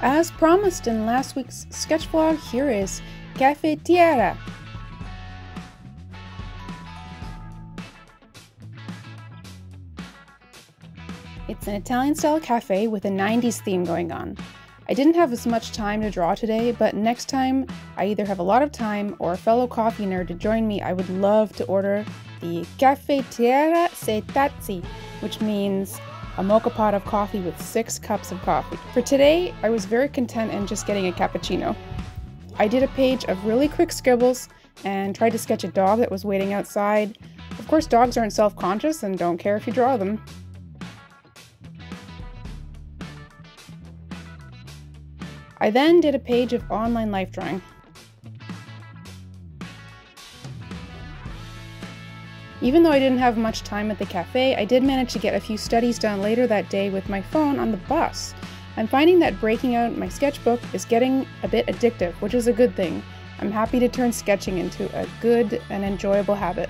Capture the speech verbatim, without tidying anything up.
As promised in last week's sketch vlog, here is Caffettiera. It's an Italian-style cafe with a nineties theme going on. I didn't have as much time to draw today, but next time I either have a lot of time or a fellow coffee nerd to join me, I would love to order the Caffettiera Se Tazzi, which means a mocha pot of coffee with six cups of coffee. For today, I was very content in just getting a cappuccino. I did a page of really quick scribbles and tried to sketch a dog that was waiting outside. Of course, dogs aren't self-conscious and don't care if you draw them. I then did a page of online life drawing. Even though I didn't have much time at the cafe, I did manage to get a few studies done later that day with my phone on the bus. I'm finding that breaking out my sketchbook is getting a bit addictive, which is a good thing. I'm happy to turn sketching into a good and enjoyable habit.